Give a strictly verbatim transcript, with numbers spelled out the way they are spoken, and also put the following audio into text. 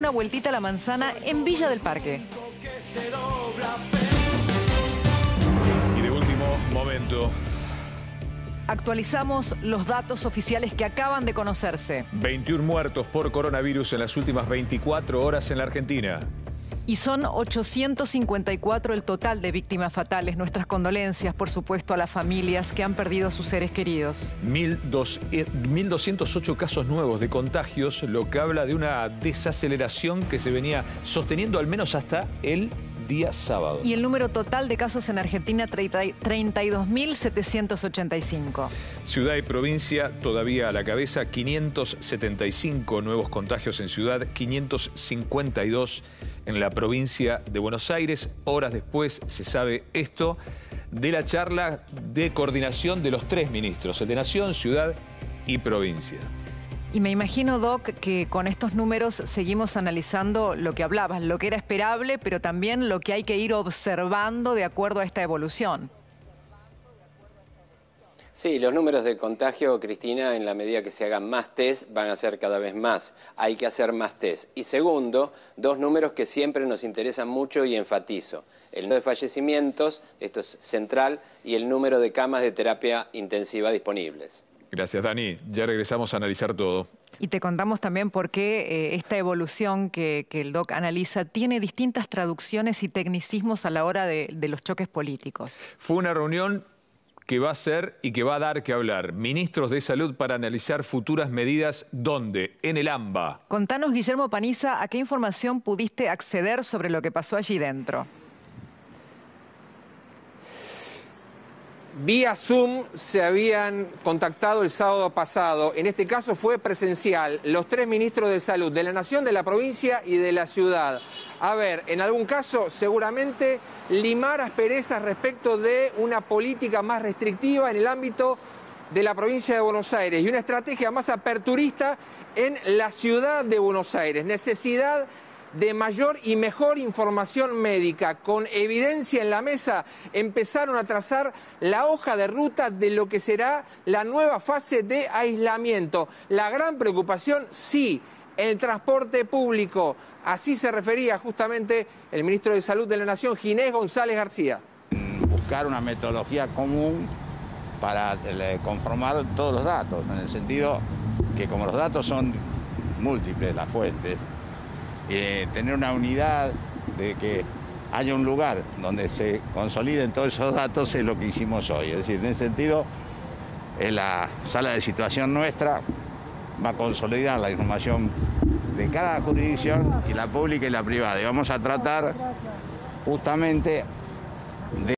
Una vueltita a la manzana en Villa del Parque. Y de último momento, actualizamos los datos oficiales que acaban de conocerse. veintiún muertos por coronavirus en las últimas veinticuatro horas en la Argentina. Y son ochocientos cincuenta y cuatro el total de víctimas fatales. Nuestras condolencias, por supuesto, a las familias que han perdido a sus seres queridos. mil doscientos ocho casos nuevos de contagios, lo que habla de una desaceleración que se venía sosteniendo al menos hasta el día sábado. Y el número total de casos en Argentina, treinta y dos mil setecientos ochenta y cinco. Ciudad y provincia todavía a la cabeza, quinientos setenta y cinco nuevos contagios en ciudad, quinientos cincuenta y dos en la provincia de Buenos Aires. Horas después se sabe esto de la charla de coordinación de los tres ministros, el de Nación, Ciudad y Provincia. Y me imagino, Doc, que con estos números seguimos analizando lo que hablabas, lo que era esperable, pero también lo que hay que ir observando de acuerdo a esta evolución. Sí, los números de contagio, Cristina, en la medida que se hagan más test, van a ser cada vez más. Hay que hacer más test. Y segundo, dos números que siempre nos interesan mucho y enfatizo. El número de fallecimientos, esto es central, y el número de camas de terapia intensiva disponibles. Gracias, Dani. Ya regresamos a analizar todo. Y te contamos también por qué eh, esta evolución que, que el Doc analiza tiene distintas traducciones y tecnicismos a la hora de, de los choques políticos. Fue una reunión que va a ser y que va a dar que hablar. Ministros de Salud para analizar futuras medidas, ¿dónde? En el AMBA. Contanos, Guillermo Paniza, ¿a qué información pudiste acceder sobre lo que pasó allí dentro? Vía Zoom se habían contactado el sábado pasado, en este caso fue presencial, los tres ministros de Salud, de la Nación, de la Provincia y de la Ciudad. A ver, en algún caso seguramente limar asperezas respecto de una política más restrictiva en el ámbito de la provincia de Buenos Aires y una estrategia más aperturista en la ciudad de Buenos Aires. Necesidad de mayor y mejor información médica, con evidencia en la mesa, empezaron a trazar la hoja de ruta de lo que será la nueva fase de aislamiento. La gran preocupación, sí, el transporte público. Así se refería justamente el ministro de Salud de la Nación, Ginés González García. Buscar una metodología común para conformar todos los datos, en el sentido que como los datos son múltiples las fuentes, Eh, tener una unidad de que haya un lugar donde se consoliden todos esos datos es lo que hicimos hoy. Es decir, en ese sentido, en la sala de situación nuestra va a consolidar la información de cada jurisdicción, y la pública y la privada. Y vamos a tratar justamente